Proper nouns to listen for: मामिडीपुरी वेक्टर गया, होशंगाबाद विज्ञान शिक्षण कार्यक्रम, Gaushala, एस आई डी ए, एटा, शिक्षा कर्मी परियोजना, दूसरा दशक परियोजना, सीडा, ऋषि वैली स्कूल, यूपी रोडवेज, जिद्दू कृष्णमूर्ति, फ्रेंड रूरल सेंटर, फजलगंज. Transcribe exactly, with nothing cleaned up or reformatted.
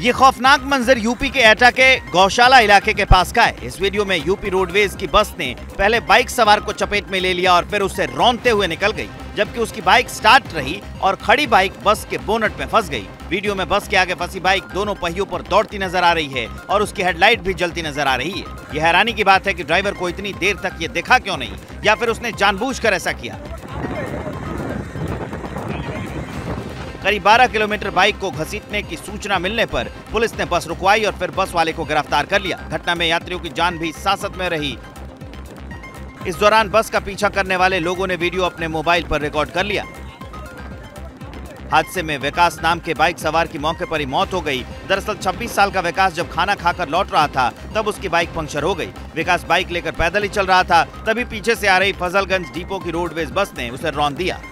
ये खौफनाक मंजर यूपी के एटा के गौशाला इलाके के पास का है। इस वीडियो में यूपी रोडवेज की बस ने पहले बाइक सवार को चपेट में ले लिया और फिर उससे रौंदते हुए निकल गई, जबकि उसकी बाइक स्टार्ट रही और खड़ी बाइक बस के बोनट में फंस गई। वीडियो में बस के आगे फंसी बाइक दोनों पहियों पर दौड़ती नजर आ रही है और उसकी हेडलाइट भी जलती नजर आ रही है। ये हैरानी की बात है कि ड्राइवर को इतनी देर तक ये देखा क्यों नहीं, या फिर उसने जानबूझकर ऐसा किया। करीब बारह किलोमीटर बाइक को घसीटने की सूचना मिलने पर पुलिस ने बस रुकवाई और फिर बस वाले को गिरफ्तार कर लिया। घटना में यात्रियों की जान भी हिरासत में रही। इस दौरान बस का पीछा करने वाले लोगों ने वीडियो अपने मोबाइल पर रिकॉर्ड कर लिया। हादसे में विकास नाम के बाइक सवार की मौके पर ही मौत हो गई। दरअसल छब्बीस साल का विकास जब खाना खाकर लौट रहा था तब उसकी बाइक पंक्चर हो गई। विकास बाइक लेकर पैदल ही चल रहा था, तभी पीछे से आ रही फजलगंज डिपो की रोडवेज बस ने उसे रौंद दिया।